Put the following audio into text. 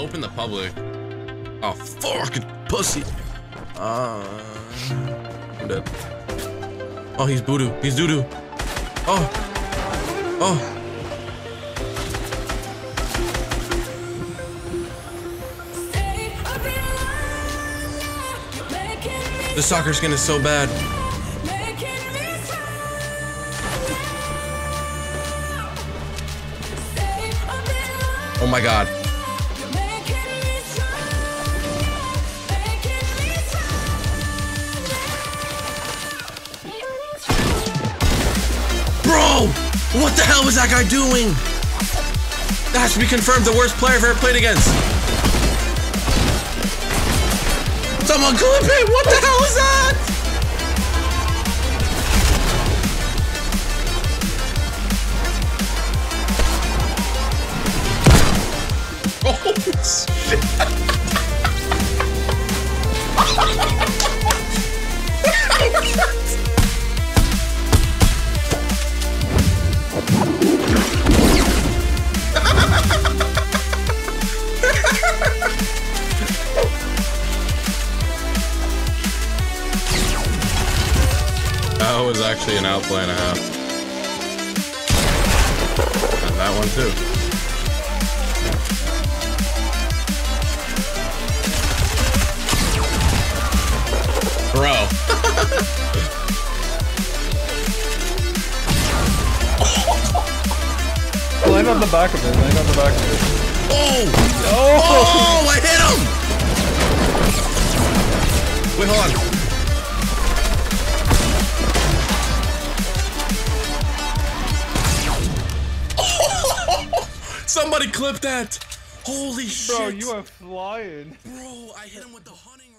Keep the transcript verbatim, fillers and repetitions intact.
open the public. Oh, fucking pussy. Uh, I'm dead. Oh, he's voodoo. He's doo-doo. Oh. Oh. The soccer skin is so bad. Oh my god. Bro! What the hell was that guy doing? That has to be confirmed the worst player I've ever played against. Someone clip him! What the hell is that? Oh shit! That was actually an outplay and a half. And that one too. Bro. Land on the back of it. Land on the back of it. Oh! Oh! Oh! I hit him! Wait, hold on. Oh! Somebody clipped that. Holy shit! Bro, you are flying. Bro, I hit him with the hunting.